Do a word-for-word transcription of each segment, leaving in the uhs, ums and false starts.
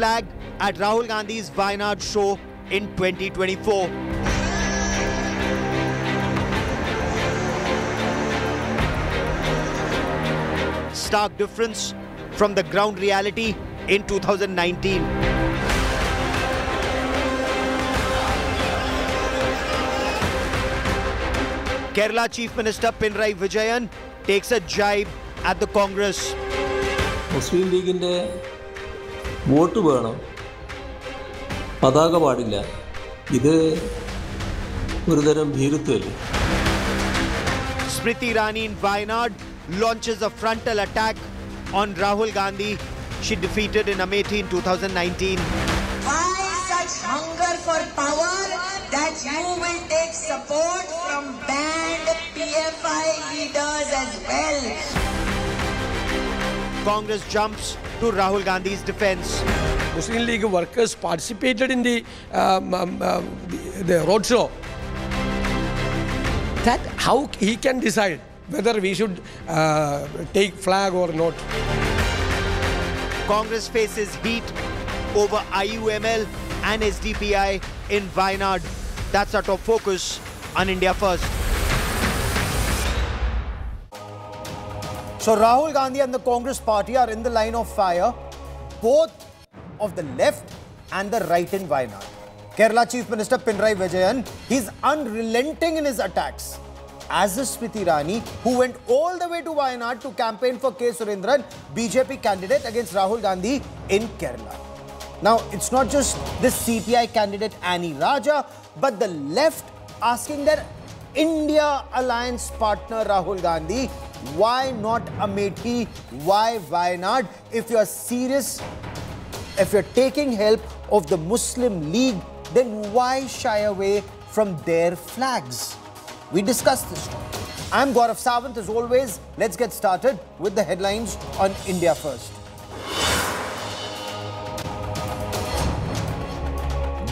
flag at Rahul Gandhi's Wayanad show in twenty twenty-four. Stark difference from the ground reality in two thousand nineteen. Kerala Chief Minister Pinarayi Vijayan takes a jibe at the Congress. Muslim League in the vote to burn. Padaga Badilla. Either Urdaram Hirutul. Smriti Irani in Wayanad launches a frontal attack on Rahul Gandhi. She defeated in Amethi in two thousand nineteen. Why such hunger for power that you will take support from banned P F I leaders as well? Congress jumps to Rahul Gandhi's defense. Muslim League workers participated in the, um, um, uh, the, the roadshow. That how he can decide whether we should uh, take flag or not. Congress faces heat over I U M L and S D P I in Wayanad. That's our top focus on India First. So Rahul Gandhi and the Congress party are in the line of fire, both of the left and the right in Wayanad. Kerala Chief Minister Pinarayi Vijayan, he's unrelenting in his attacks. As is Smriti Irani, who went all the way to Wayanad to campaign for K. Surendran, B J P candidate against Rahul Gandhi in Kerala. Now, it's not just this C P I candidate Annie Raja, but the left asking their India alliance partner Rahul Gandhi, why not Amethi, why Wayanad? If you're serious, if you're taking help of the Muslim League, then why shy away from their flags? We discussed this topic. I'm Gaurav Savant. As always, let's get started with the headlines on India First.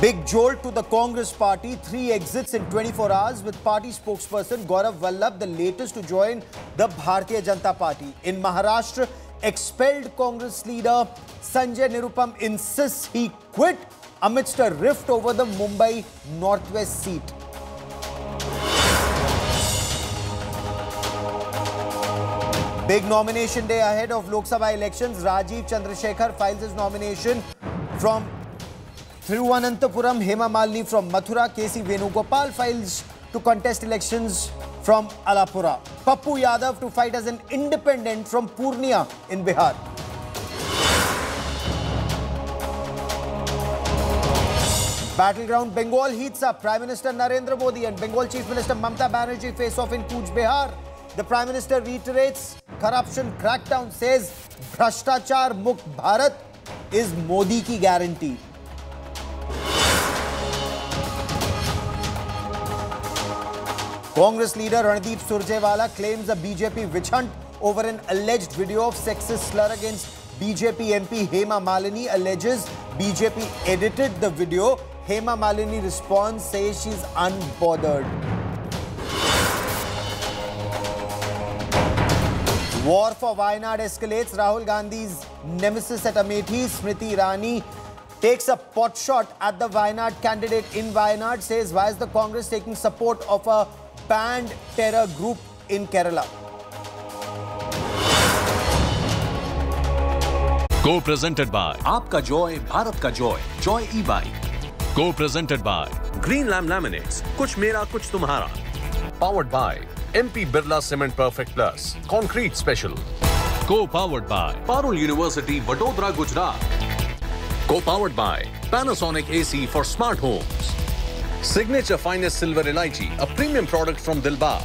Big jolt to the Congress party. Three exits in twenty-four hours with party spokesperson Gaurav Vallabh, the latest to join the Bharatiya Janata Party. In Maharashtra, expelled Congress leader Sanjay Nirupam insists he quit amidst a rift over the Mumbai Northwest seat. Big nomination day ahead of Lok Sabha elections. Rajiv Chandrasekhar files his nomination from Thiruvananthapuram. Hema Malini from Mathura. K C Venugopal files to contest elections from Alappuzha. Pappu Yadav to fight as an independent from Purnia in Bihar. Battleground Bengal heats up. Prime Minister Narendra Modi and Bengal Chief Minister Mamata Banerjee face off in Kuch, Bihar. The Prime Minister reiterates corruption crackdown, says Bhrashtachar Mukt Bharat is Modi ki guarantee. Congress leader Randeep Surjewala claims a B J P witch hunt over an alleged video of sexist slur against B J P M P Hema Malini. Alleges B J P edited the video. Hema Malini responds, says she's unbothered. War for Wayanad escalates. Rahul Gandhi's nemesis at Amethi, Smriti Irani, takes a pot shot at the Wayanad candidate in Wayanad, says why is the Congress taking support of a banned terror group in Kerala? Co-presented by Aapka Joy, Bharat Ka Joy, Joy E-Bike. Co-presented by Green Lam Laminates, Kuch Mera Kuch Tumhara. Powered by M P Birla Cement Perfect Plus, Concrete Special. Co-powered by Parul University, Vadodara, Gujarat. Co-powered by Panasonic A C for Smart Homes. Signature Finest Silver Elaichi, a premium product from Dilbar.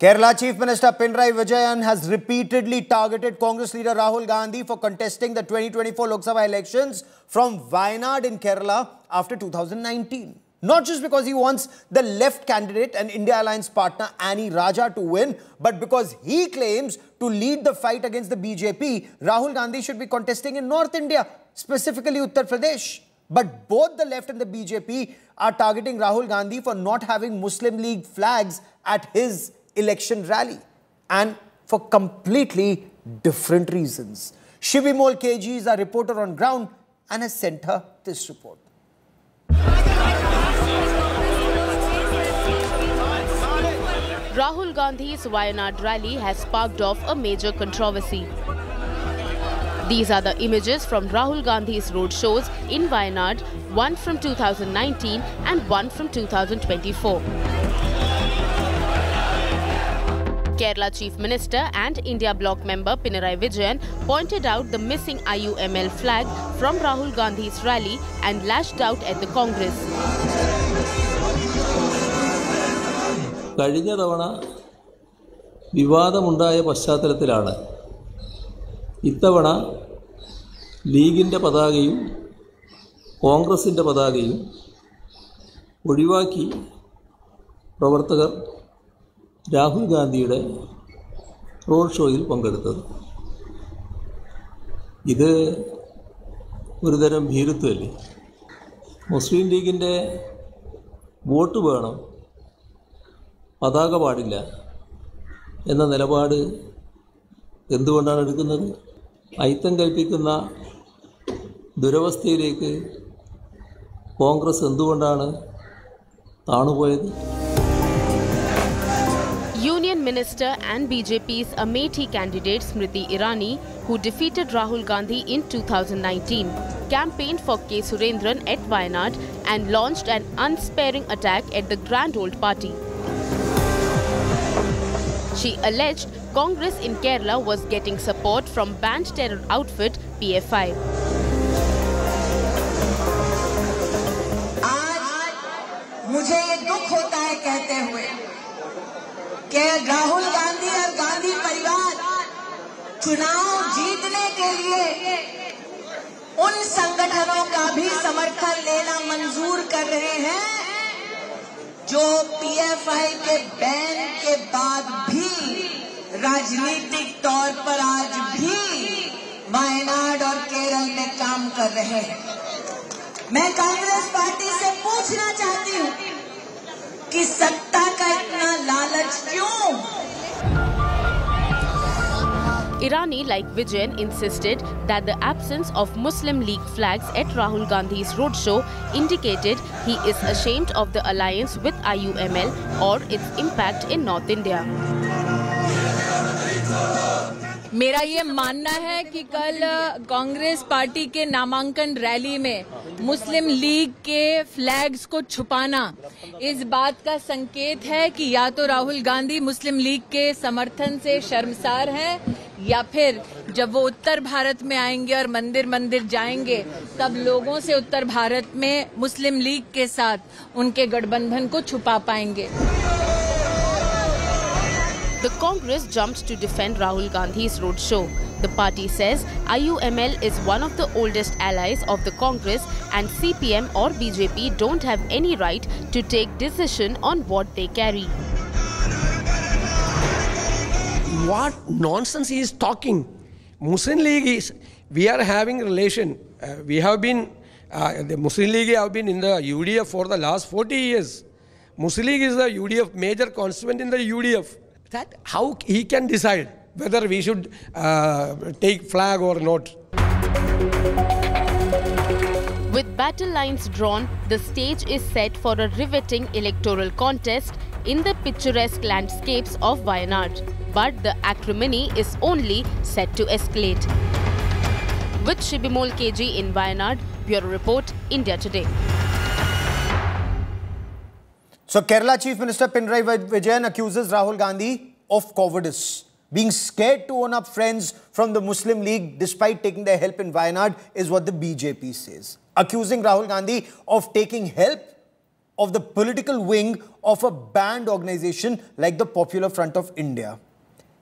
Kerala Chief Minister Pinarayi Vijayan has repeatedly targeted Congress leader Rahul Gandhi for contesting the twenty twenty-four Lok Sabha elections from Wayanad in Kerala after two thousand nineteen. Not just because he wants the left candidate and India alliance partner Annie Raja to win, but because he claims to lead the fight against the B J P, Rahul Gandhi should be contesting in North India, specifically Uttar Pradesh. But both the left and the B J P are targeting Rahul Gandhi for not having Muslim League flags at his election rally, and for completely different reasons. Shibimol K G is our reporter on ground and has sent her this report. Rahul Gandhi's Wayanad rally has sparked off a major controversy. These are the images from Rahul Gandhi's road shows in Wayanad, one from two thousand nineteen and one from two thousand twenty-four. Kerala Chief Minister and India Bloc member Pinarayi Vijayan pointed out the missing I U M L flag from Rahul Gandhi's rally and lashed out at the Congress. ഇത്തവണ ലീഗിന്റെ പതാകയും കോൺഗ്രസിന്റെ പതാകയും ഒഴിവാക്കി പ്രവർത്തകർ രാഹുൽ ഗാന്ധിയുടെ road ഷോയിൽ പങ്കെടുത്തത് ഇത് ഒരുതരം ഭീരുത്വമല്ലേ മുസ്ലിം ലീഗിന്റെ വോട്ട് വേണം പതാക പാടില്ല എന്ന നിലപാട് എന്തുകൊണ്ടാണ് എടുക്കുന്നത് ഐത്തം കൽപ്പിക്കുന്ന ദുരവസ്ഥയിലേക്ക് കോൺഗ്രസ് എന്തുകൊണ്ടാണ് താണുപോയത് Union Minister and B J P's Amethi candidate Smriti Irani, who defeated Rahul Gandhi in two thousand nineteen, campaigned for K. Surendran at Wayanad and launched an unsparing attack at the Grand Old Party. She alleged Congress in Kerala was getting support from banned terror outfit P F I. आज मुझे ये दुख होता है कहते हुए कि राहुल गांधी और गांधी परिवार चुनाव जीतने के लिए उन संगठनों का भी समर्थन लेना मंजूर कर रहे हैं जो P F I के बैन के बाद भी राजनीतिक तौर पर आज भी वायनाड और केरल में काम कर रहे हैं मैं कांग्रेस पार्टी से पूछना चाहती हूं कि सत्ता का इतना लालच क्यों Irani, like Vijayan, insisted that the absence of Muslim League flags at Rahul Gandhi's roadshow indicated he is ashamed of the alliance with I U M L or its impact in North India. मेरा ये मानना है कि कल Congress party के नामांकन rally में मुस्लिम league के फ्लैग्स को छुपाना इस बात का संकेत है कि या तो राहुल गांधी मुस्लिम लीग के समर्थन से शर्मसार हैं या फिर जब वो उत्तर भारत में आएंगे और मंदिर मंदिर जाएंगे तब लोगों से उत्तर भारत में मुस्लिम लीग के साथ उनके गठबंधन को छुपा पाएंगे The Congress jumped to defend Rahul Gandhi's roadshow. The party says I U M L is one of the oldest allies of the Congress and C P M or B J P don't have any right to take decision on what they carry. What nonsense he is talking. Muslim League is, we are having relation. Uh, we have been, uh, the Muslim League have been in the U D F for the last forty years. Muslim League is the U D F, major constituent in the U D F. That how he can decide whether we should uh, take flag or not. With battle lines drawn, the stage is set for a riveting electoral contest in the picturesque landscapes of Wayanad. But the acrimony is only set to escalate. With Shibimol K G in Wayanad, Bureau Report, India Today. So Kerala Chief Minister Pinarayi Vijayan accuses Rahul Gandhi of cowardice. Being scared to own up friends from the Muslim League despite taking their help in Wayanad is what the B J P says. Accusing Rahul Gandhi of taking help of the political wing of a banned organisation like the Popular Front of India.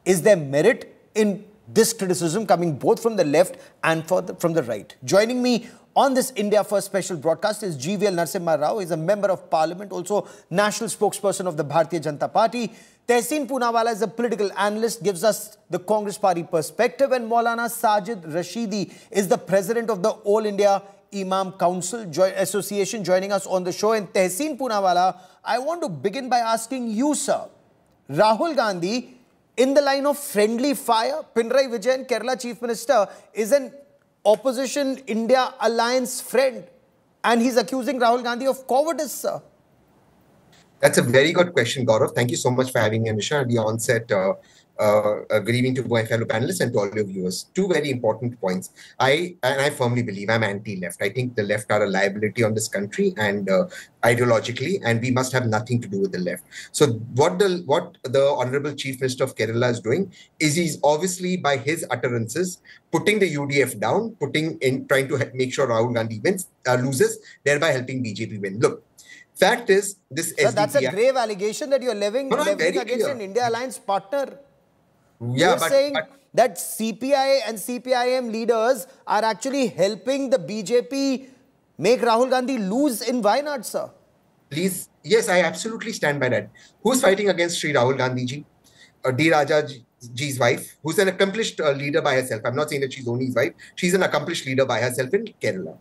Is there merit in this criticism coming both from the left and for the, from the right? Joining me on this India First special broadcast is G V L Narasimha Rao. He's a member of parliament, also national spokesperson of the Bharatiya Janata Party. Tehseen Poonawalla is a political analyst, gives us the Congress party perspective. And Mawlana Sajid Rashidi is the president of the All India Imam Council Joy Association joining us on the show. And Tehseen Poonawalla, I want to begin by asking you, sir, Rahul Gandhi, in the line of friendly fire, Pinarayi Vijayan, Kerala Chief Minister, is an opposition India alliance friend. And he's accusing Rahul Gandhi of cowardice, sir. That's a very good question, Gaurav. Thank you so much for having me, Anisha. At the onset, uh, Uh, uh, good evening to my fellow panelists and to all your viewers. Two very important points. I and I firmly believe I'm anti-left. I think the left are a liability on this country and uh, ideologically, and we must have nothing to do with the left. So what the what the Honorable Chief Minister of Kerala is doing is he's obviously by his utterances putting the U D F down, putting in trying to make sure Rahul Gandhi wins uh, loses, thereby helping B J P win. Look. Fact is this. Sir, S D P I, that's a grave allegation that you're levying against clear. An India alliance partner. Yeah, You're but, saying but, that C P I and C P I M leaders are actually helping the B J P make Rahul Gandhi lose in Wayanad, sir. Please, yes, I absolutely stand by that. Who's fighting against Sri Rahul Gandhi ji? Uh, D. Raja ji's wife, who's an accomplished uh, leader by herself. I'm not saying that she's only his wife. She's an accomplished leader by herself in Kerala.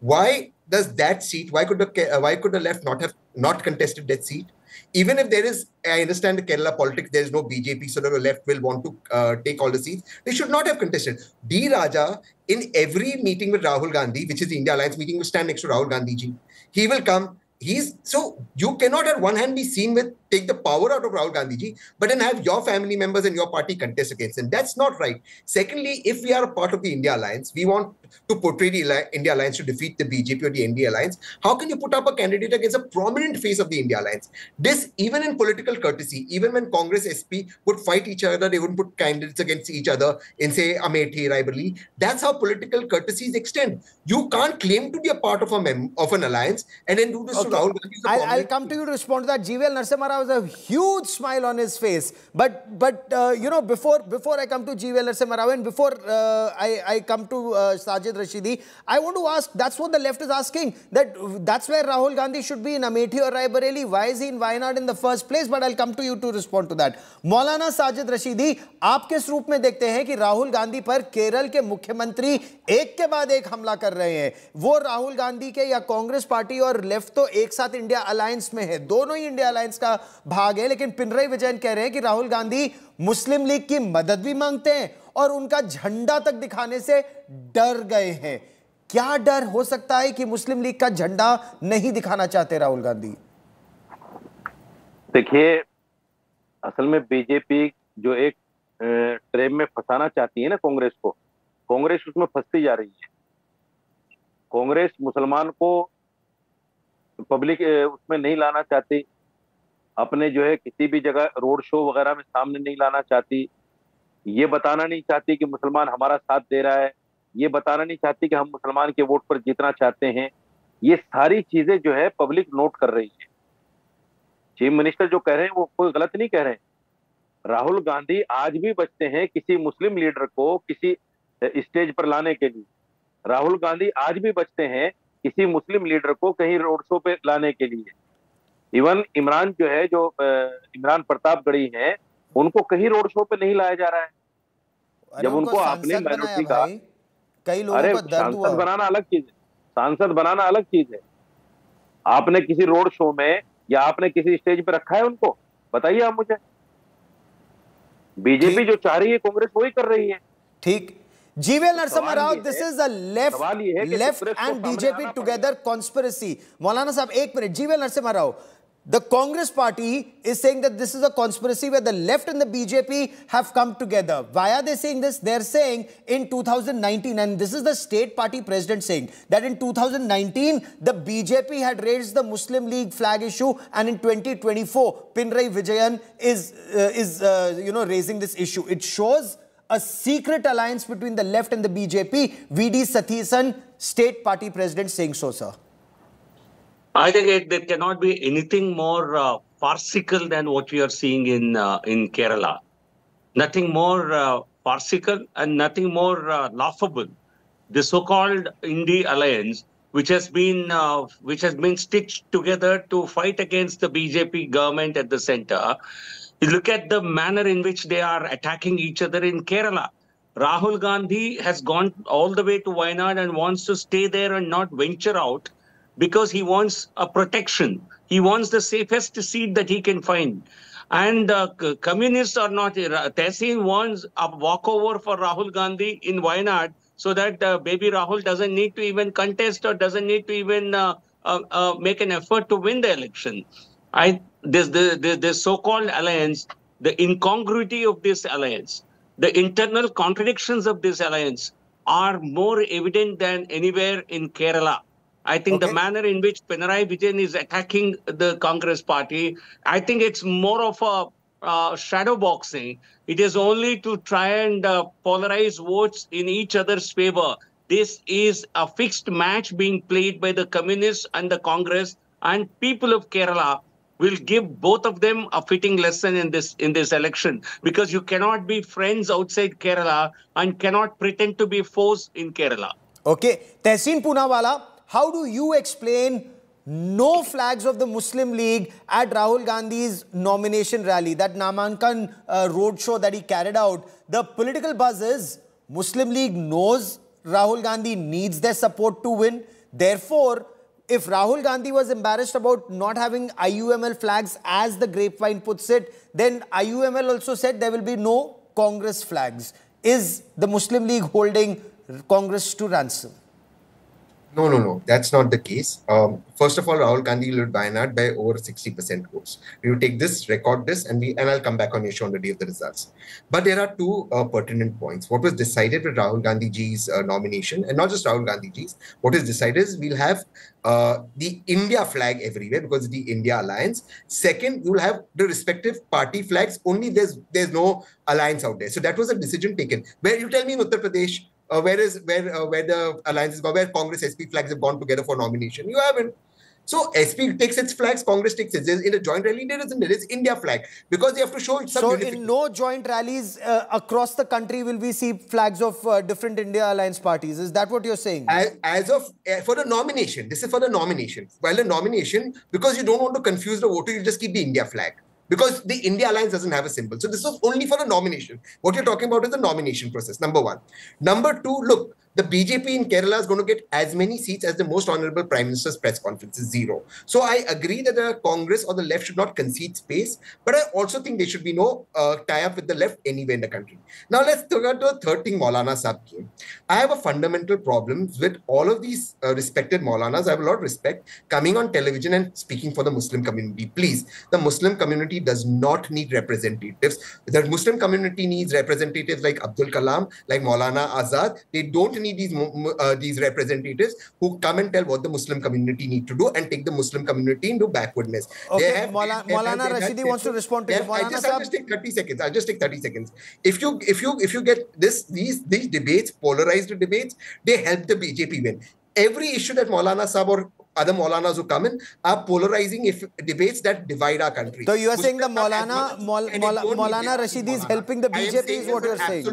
Why does that seat, why could the, uh, why could the left not have not contested that seat? Even if there is, I understand the Kerala politics, there is no B J P, so the left will want to uh, take all the seats. They should not have contested. D. Raja, in every meeting with Rahul Gandhi, which is the India Alliance meeting, will stand next to Rahul Gandhi ji. He will come. He's so you cannot on one hand be seen with take the power out of Rahul Gandhi ji, but then have your family members and your party contest against him. That's not right. Secondly, if we are a part of the India Alliance, we want to portray the India Alliance to defeat the B J P or the N D A Alliance. How can you put up a candidate against a prominent face of the India Alliance? This, even in political courtesy, even when Congress S P would fight each other, they wouldn't put candidates against each other in, say, Amethi, rivalry. That's how political courtesies extend. You can't claim to be a part of a mem of an alliance and then do this okay. to Rahul Gandhi. I'll, I'll come to you to respond to that. G V L Narasimha Rao was a huge smile on his face. But, but uh, you know, before before I come to G V L Narasimha Rao and before uh, I, I come to uh, Sajid Rashidi, I want to ask, that's what the left is asking, that that's where Rahul Gandhi should be in Amethi or Raebareli. Why is he in Wayanad in the first place? But I'll come to you to respond to that. Maulana Sajid Rashidi, आप किस रूप में देखते हैं कि राहुल गांधी पर केरल के मुख्यमंत्री एक के बाद एक हमला कर रहे हैं? वो राहुल गांधी के या कांग्रेस पार्टी और लेफ्ट तो एक साथ इंडिया अलायंस में है, दोनों ही इंडिया अलायंस का भाग है, लेकिन पिनराई विजयन कह रहे हैं कि राहुल गांधी मुस्लिम लीग की मदद भी मांगते हैं और उनका झंडा तक दिखाने से डर गए हैं. क्या डर हो सकता है कि मुस्लिम लीग का झंडा नहीं दिखाना चाहते राहुल गांधी? देखिए, असल में बीजेपी जो एक ट्रैप में फंसाना चाहती है ना कांग्रेस को, कांग्रेस उसमें फंसती जा रही है. कांग्रेस मुसलमान को पब्लिक उसमें नहीं लाना चाहती, अपने जो है किसी भी जगह रोड शो वगैरह में सामने नहीं लाना चाहती, ये बताना नहीं चाहती कि मुसलमान हमारा साथ दे रहा है, ये बताना नहीं चाहती कि हम मुसलमान के वोट पर जीतना चाहते हैं. ये सारी चीजें जो है पब्लिक नोट कर रही है. चीफ मिनिस्टर जो कह रहे हैं वो कोई गलत नहीं कह रहे हैं. राहुल गांधी आज भी बचते हैं किसी मुस्लिम लीडर को किसी स्टेज पर लाने के लिए. राहुल गांधी आज भी बचते हैं किसी मुस्लिम लीडर को कहीं रोड शो पे लाने के लिए. इवन इमरान जो है जो इमरान प्रतापगढ़ी है, उनको कहीं रोड शो पे नहीं लाया जा रहा है. जब उनको, उनको आपने माइनॉरिटी का कई लोगों अरे को दर्द सांसद हुआ। बनाना अलग चीज है, सांसद बनाना अलग चीज है. आपने किसी रोड शो में या आपने किसी स्टेज पे रखा है उनको? बताइए आप मुझे. बीजेपी जो चाह रही है कांग्रेस वही कर रही है. ठीक. G V L Narasimha Rao, this is a left, left and B J P together conspiracy. Maulana Sahib, एक मिनट. G V L Narasimha Rao, the Congress party is saying that this is a conspiracy where the left and the B J P have come together. Why are they saying this? They're saying in two thousand nineteen, and this is the state party president saying, that in two thousand nineteen, the B J P had raised the Muslim League flag issue, and in twenty twenty-four, Pinarayi Vijayan is, uh, is uh, you know, raising this issue. It shows a secret alliance between the left and the B J P. V D. Satheesan, state party president, saying so, sir. I think it, there cannot be anything more uh, farcical than what we are seeing in uh, in Kerala. Nothing more uh, farcical and nothing more uh, laughable. The so-called India alliance, which has been uh, which has been stitched together to fight against the B J P government at the centre. You look at the manner in which they are attacking each other in Kerala. Rahul Gandhi has gone all the way to Wayanad and wants to stay there and not venture out because he wants a protection. He wants the safest seat that he can find. And uh, communists are not, Tehseen wants a walkover for Rahul Gandhi in Wayanad so that uh, baby Rahul doesn't need to even contest or doesn't need to even uh, uh, uh, make an effort to win the election. I, this, this, this, this so-called alliance, the incongruity of this alliance, the internal contradictions of this alliance are more evident than anywhere in Kerala. I think okay. the manner in which Pinarayi Vijayan is attacking the Congress party, I think it's more of a uh, shadow boxing. It is only to try and uh, polarize votes in each other's favor. This is a fixed match being played by the communists and the Congress, and people of Kerala will give both of them a fitting lesson in this in this election, because you cannot be friends outside Kerala and cannot pretend to be foes in Kerala. Okay, Tehseen Poonawalla, how do you explain no flags of the Muslim League at Rahul Gandhi's nomination rally, that Namankan uh, roadshow that he carried out? The political buzz is Muslim League knows Rahul Gandhi needs their support to win. Therefore, if Rahul Gandhi was embarrassed about not having I U M L flags, as the grapevine puts it, then I U M L also said there will be no Congress flags. Is the Muslim League holding Congress to ransom? No, no, no. That's not the case. Um, first of all, Rahul Gandhi led Wayanad by over sixty percent votes. We will take this, record this, and we and I'll come back on issue on the day of the results. But there are two uh, pertinent points. What was decided with Rahul Gandhi ji's uh, nomination, and not just Rahul Gandhi ji's, what is decided is we'll have uh, the India flag everywhere because of the India alliance. Second, you'll have the respective party flags. Only there's there's no alliance out there. So that was a decision taken. Where you tell me in Uttar Pradesh, Uh, where is where uh, where the alliances go, where Congress S P flags have gone together for nomination? You haven't. So S P takes its flags, Congress takes its. In a joint rally, there isn't. There is India flag because you have to show. So in no joint rallies uh, across the country will we see flags of uh, different India alliance parties? Is that what you're saying? As, as of uh, for the nomination, this is for the nomination. While the nomination, because you don't want to confuse the voter, you just keep the India flag. Because the India alliance doesn't have a symbol. So this was only for the nomination. What you're talking about is the nomination process, number one. Number two, look, the B J P in Kerala is going to get as many seats as the most honorable Prime Minister's press conference is zero. So I agree that the Congress or the left should not concede space, but I also think there should be no uh, tie-up with the left anywhere in the country. Now let's go to the third thing Maulana Sahib came. I have a fundamental problem with all of these uh, respected Maulanas. I have a lot of respect coming on television and speaking for the Muslim community. Please, the Muslim community does not need representatives. The Muslim community needs representatives like Abdul Kalam, like Maulana Azad. They don't need These, uh, these representatives who come and tell what the Muslim community need to do and take the Muslim community into backwardness. Okay, have, Maulana, have, Maulana Rashidi wants to respond to you. I just, I'll just take thirty seconds. I'll just take thirty seconds. If you, if you, if you get this, these, these debates, polarized debates, they help the B J P win. Every issue that Maulana Sahib or other Maulanas who come in are polarizing if debates that divide our country. So you are saying the Maulana, Maulana Rashidi is helping the B J P is what you are saying.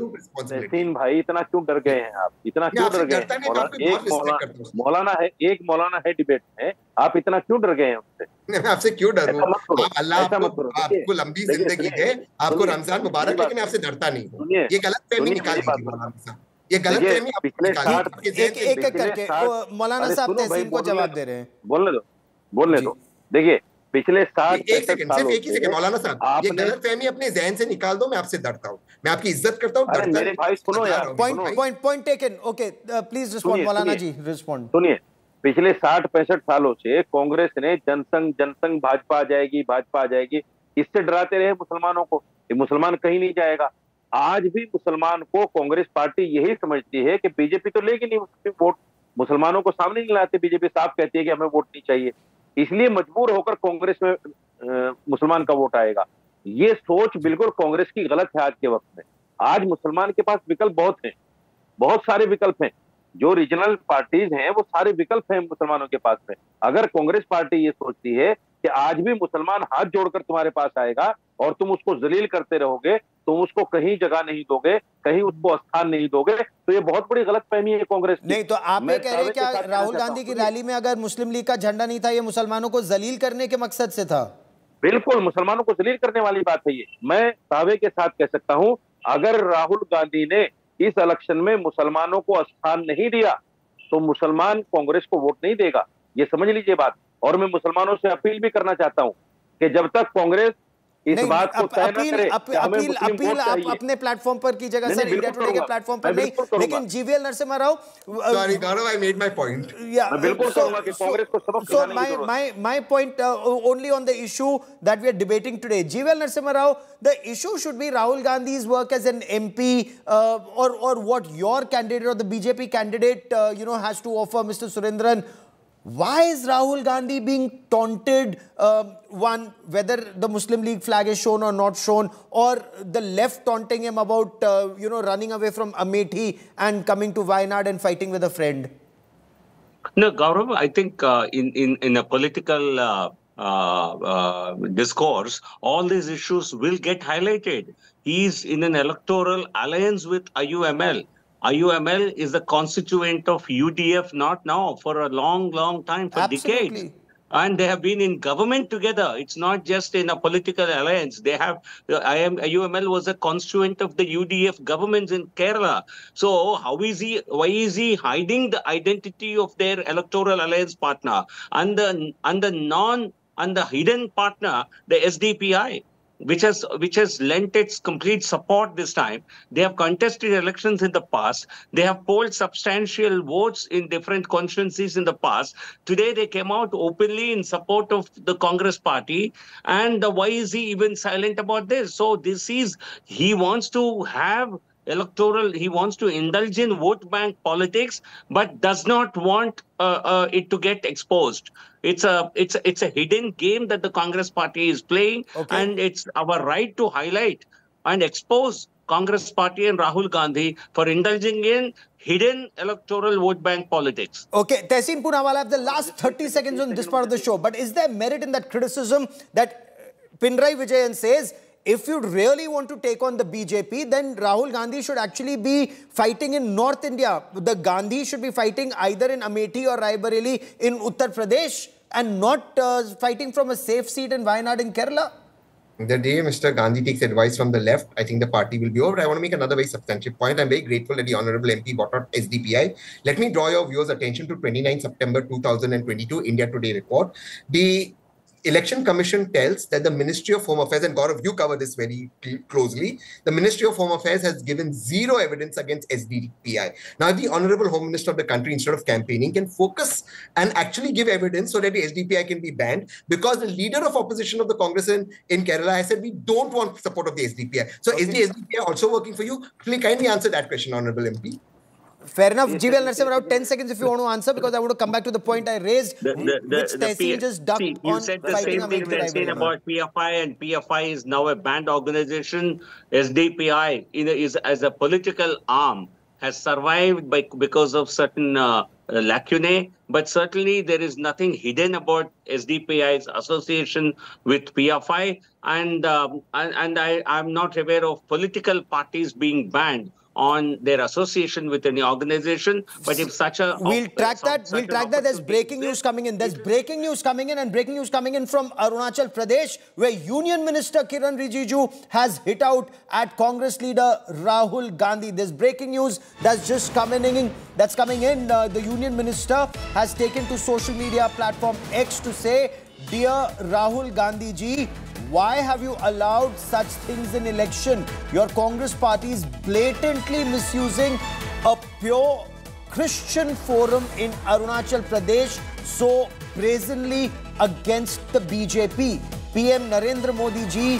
Tehseen bhai, itna kyun dar gaye hain aap? Itna kyun dar gaye hain? Maulana hai, ek Maulana hai debate mein. Aap itna kyun dar gaye hain unse? मैं आपसे क्यों डरूं? अल्लाह आपको, आपको लंबी जिंदगी है, आपको रमजान मुबारक, लेकिन मैं आपसे डरता नहीं हूँ. ये गलत फहमी निकाल दी. ये गलत फहमी पिछले एक एक करके मौलाना साहब तहसीन को जवाब दे रहे हैं. बोलने दो, बोलने दो. देखिए पिछले साठ एक सेकंड, सिर्फ एक ही सेकंड मौलाना साहब, ये गलत फहमी अपने जहन से निकाल दो. मैं आपसे डरता हूँ, मैं आपकी इज्जत करता हूँ. अरे मेरे भाई सुनो यार, point point point taken. Okay, please respond मौलाना जी, रिस्पॉन्ड. सुनिए, पिछले साठ पैंसठ सालों से कांग्रेस ने जनसंघ जनसंघ भाजपा आ जाएगी, भाजपा आ जाएगी, इससे डराते रहे मुसलमानों को. मुसलमान कहीं नहीं जाएगा. आज भी मुसलमान को कांग्रेस पार्टी यही समझती है कि बीजेपी तो लेगी नहीं मुस्लिम वोट, मुसलमानों को सामने नहीं लाते. बीजेपी साफ कहती है कि हमें वोट नहीं चाहिए, इसलिए मजबूर होकर कांग्रेस में आ, मुसलमान का वोट आएगा. ये सोच बिल्कुल कांग्रेस की गलत है आज के वक्त में. आज मुसलमान के पास विकल्प बहुत हैं, बहुत सारे विकल्प हैं. जो रीजनल पार्टीज हैं वो सारे विकल्प हैं मुसलमानों के पास में. अगर कांग्रेस पार्टी ये सोचती है कि आज भी मुसलमान हाथ जोड़कर तुम्हारे पास आएगा और तुम उसको जलील करते रहोगे, तुम उसको कहीं जगह नहीं दोगे, कहीं उसको स्थान नहीं दोगे, तो ये बहुत बड़ी गलतफहमी है कांग्रेस की. नहीं तो आप ये कह रहे हैं क्या राहुल गांधी की रैली में अगर मुस्लिम लीग का झंडा नहीं था, ये मुसलमानों को जलील करने के मकसद से था? बिल्कुल, मुसलमानों को जलील करने वाली बात है ये. मैं तावे के साथ कह सकता हूँ, अगर राहुल गांधी ने इस इलेक्शन में मुसलमानों को स्थान नहीं दिया तो मुसलमान कांग्रेस को वोट नहीं देगा, ये समझ लीजिए बात। और मैं मुसलमानों से अपील भी करना चाहता हूँ कि जब तक कांग्रेस इस बात को तय न करे, अपील अपील आप अपने प्लेटफॉर्म पर कीजिएगा सर, इंडिया टुडे के प्लेटफॉर्म पर नहीं, लेकिन GVL Narasimha Rao, sorry Gaurav, I made my point, बिल्कुल करूंगा कि कांग्रेस को सबक सिखाने की जरूरत है। So my my my point only on the issue that we are debating today, GVL Narasimha Rao, the issue should be Rahul Gandhi's work as an M P or or what your candidate or the B J P candidate you know has to offer, Mister Surendran. Why is Rahul Gandhi being taunted, uh, one, whether the Muslim League flag is shown or not shown, or the left taunting him about, uh, you know, running away from Amethi and coming to Wayanad and fighting with a friend? No, Gaurav, I think uh, in, in, in a political uh, uh, uh, discourse, all these issues will get highlighted. He is in an electoral alliance with I U M L. I U M L is the constituent of U D F, not now, for a long, long time, for Absolutely. decades. And they have been in government together. It's not just in a political alliance. They have, I U M L was a constituent of the U D F governments in Kerala. So how is he, why is he hiding the identity of their electoral alliance partner and the, and the non, and the hidden partner, the S D P I? Which has which has lent its complete support this time. They have contested elections in the past. They have polled substantial votes in different constituencies in the past. Today they came out openly in support of the Congress party. And why is he even silent about this? So this is, he wants to have electoral, he wants to indulge in vote bank politics, but does not want uh, uh, it to get exposed. It's a it's a, it's a hidden game that the Congress party is playing, okay. and it's our right to highlight and expose Congress party and Rahul Gandhi for indulging in hidden electoral vote bank politics. Okay, Tehseen Poonawalla, I have the last thirty seconds on this part of the show, but is there merit in that criticism that Pinarayi Vijayan says? If you really want to take on the B J P, then Rahul Gandhi should actually be fighting in North India. The Gandhi should be fighting either in Amethi or Raebareli in Uttar Pradesh and not uh, fighting from a safe seat in Wayanad in Kerala. The day Mister Gandhi takes advice from the left, I think the party will be over. I want to make another very substantial point. I'm very grateful that the Honourable M P brought out S D P I. Let me draw your viewers' attention to twenty-ninth September two thousand twenty-two India Today report. The Election Commission tells that the Ministry of Home Affairs, and Gaurav, you cover this very closely, the Ministry of Home Affairs has given zero evidence against S D P I. Now, the Honourable Home Minister of the country, instead of campaigning, can focus and actually give evidence so that the S D P I can be banned, because the leader of opposition of the Congress in, in Kerala has said, we don't want support of the S D P I. So, okay. Is the S D P I also working for you? Please kindly answer that question, Honourable M P. Fair enough. G V L Narasimha Rao, ten seconds if you want to answer, because I want to come back to the point I raised, the, the, the, which Tehseen just ducked on. You said the same thing that said about P F I, and P F I is now a banned organization. S D P I is as a political arm has survived by because of certain uh, lacunae, but certainly there is nothing hidden about S D P I's association with P F I, and um, and, and I, I'm not aware of political parties being banned on their association with any organization, but if such a... We'll track that, we'll track that. There's breaking news coming in. There's breaking news coming in and breaking news coming in from Arunachal Pradesh, where Union Minister Kiren Rijiju has hit out at Congress leader Rahul Gandhi. There's breaking news that's just coming in. That's coming in. Uh, the Union Minister has taken to social media platform X to say, Dear Rahul Gandhi ji, why have you allowed such things in election? Your Congress party is blatantly misusing a pure Christian forum in Arunachal Pradesh so brazenly against the B J P. P M Narendra Modi ji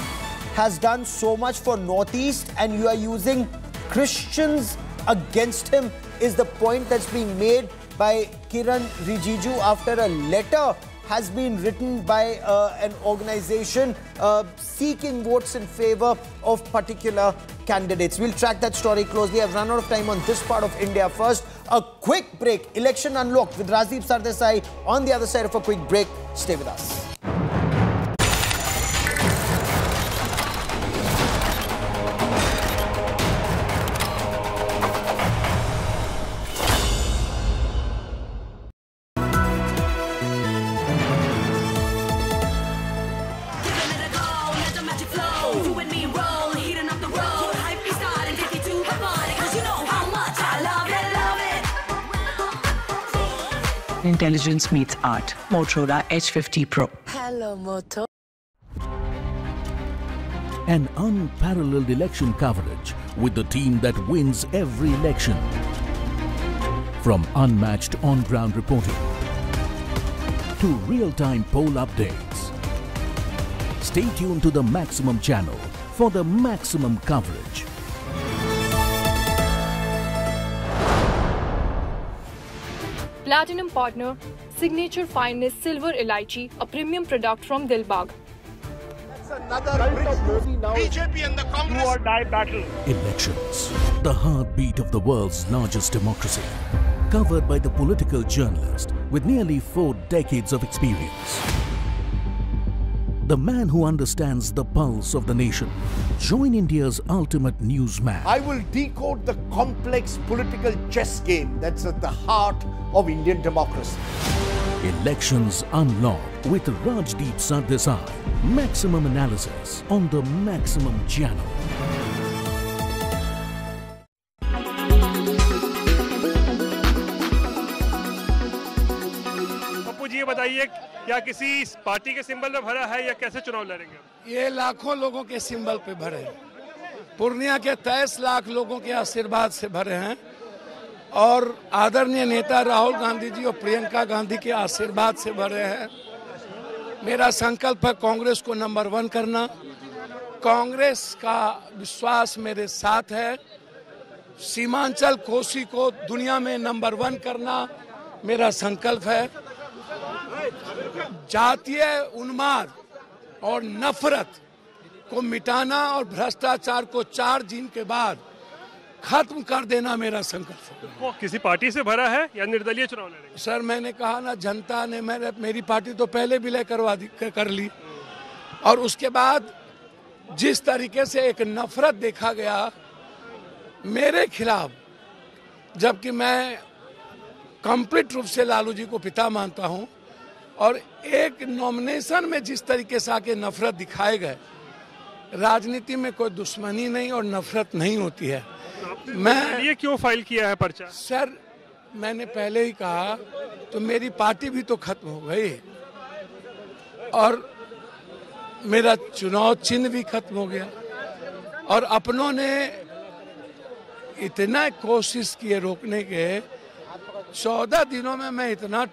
has done so much for Northeast, and you are using Christians against him, is the point that's being made by Kiren Rijiju after a letter has been written by uh, an organization uh, seeking votes in favor of particular candidates. We'll track that story closely. I've run out of time on this part of India First. A quick break. Election Unlocked with Rajdeep Sardesai on the other side of a quick break. Stay with us. You know intelligence meets art. Motorola H fifty Pro. Hello, Moto. An unparalleled election coverage with the team that wins every election. From unmatched on-ground reporting to real-time poll updates. Stay tuned to the Maximum channel for the maximum coverage. Platinum partner, Signature Fineness Silver Elaichi, a premium product from Dilbagh. That's another bridge movie now. B J P and the Congress. Do or die battle. Elections, the heartbeat of the world's largest democracy. Covered by the political journalist with nearly four decades of experience. The man who understands the pulse of the nation. Join India's ultimate newsman. I will decode the complex political chess game that's at the heart of Indian democracy. Elections Unlocked with Rajdeep Sardesai. Maximum analysis on the Maximum channel. Pappu ji, बताइए क्या किसी party के symbol पे भरा है या कैसे चुनाव लड़ेंगे? ये लाखों लोगों के सिंबल पे भरे हैं. पूर्णिया के तेईस लाख लोगों के आशीर्वाद से भरे हैं और आदरणीय नेता राहुल गांधी जी और प्रियंका गांधी के आशीर्वाद से भरे हैं. मेरा संकल्प है कांग्रेस को नंबर वन करना. कांग्रेस का विश्वास मेरे साथ है. सीमांचल कोसी को दुनिया में नंबर वन करना मेरा संकल्प है. जातीय उन्माद और नफरत को मिटाना और भ्रष्टाचार को चार दिन के बाद खत्म कर देना मेरा संकल्प है. किसी पार्टी से भरा है या निर्दलीय चुनाव लड़ेंगे? सर मैंने कहा ना, जनता ने मेरे मेरी पार्टी तो पहले विलय करवा दी कर ली और उसके बाद जिस तरीके से एक नफरत देखा गया मेरे खिलाफ, जबकि मैं कंप्लीट रूप से लालू जी को पिता मानता हूं, और एक नॉमिनेशन में जिस तरीके से आके नफरत दिखाए गए. राजनीति में कोई दुश्मनी नहीं और नफरत नहीं होती है. मैं ये क्यों फाइल किया है पर्चा? सर मैंने पहले ही कहा तो मेरी पार्टी भी तो खत्म हो गई और मेरा चुनाव चिन्ह भी खत्म हो गया और अपनों ने इतना कोशिश किए रोकने के, चौदह दिनों में मैं इतना